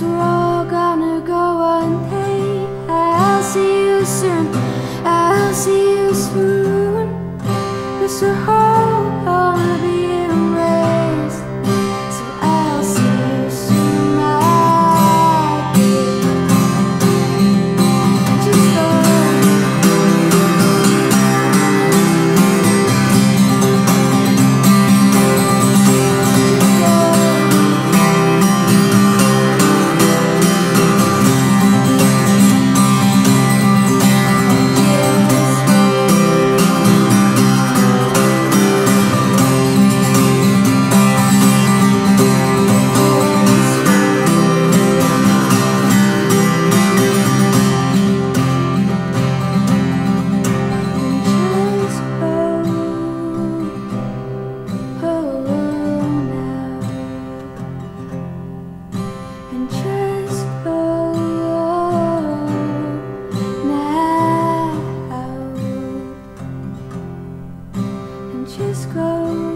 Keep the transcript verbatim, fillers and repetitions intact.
guess we're all gonna go one day. I'll see you soon, I'll see you soon. Guess we're all gonna be erased, so I'll see you soon, my dear. Just just go.